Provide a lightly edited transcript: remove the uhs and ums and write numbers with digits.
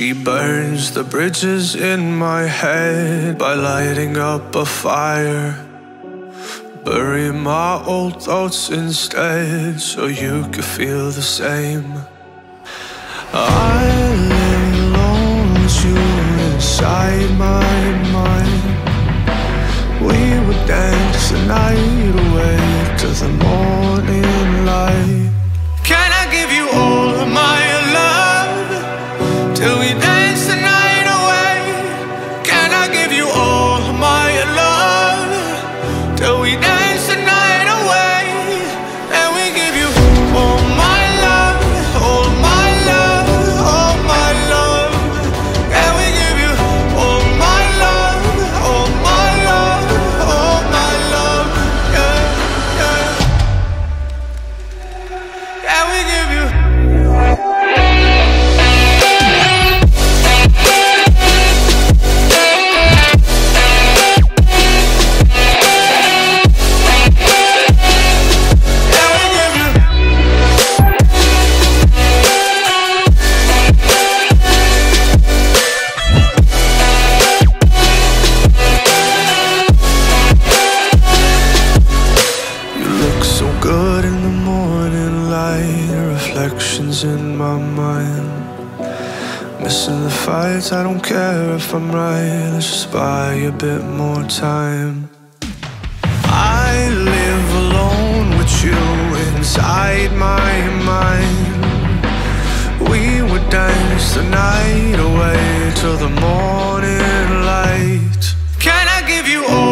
She burns the bridges in my head by lighting up a fire. Bury my old thoughts instead so you could feel the same. I lay alone with you inside my mind. We would dance the night away to the morning light. Can I give you all of my love till we dance the night away? Can I give you all of my love till we dance the night away? And we give you all my love, all my love, all my love. And we give you all my love, all my love, all my love. Yeah, yeah. And we give you. Good in the morning light, reflections in my mind. Missing the fights, I don't care if I'm right. Let's just buy a bit more time. I live alone with you inside my mind. We would dance the night away till the morning light. Can I give you all?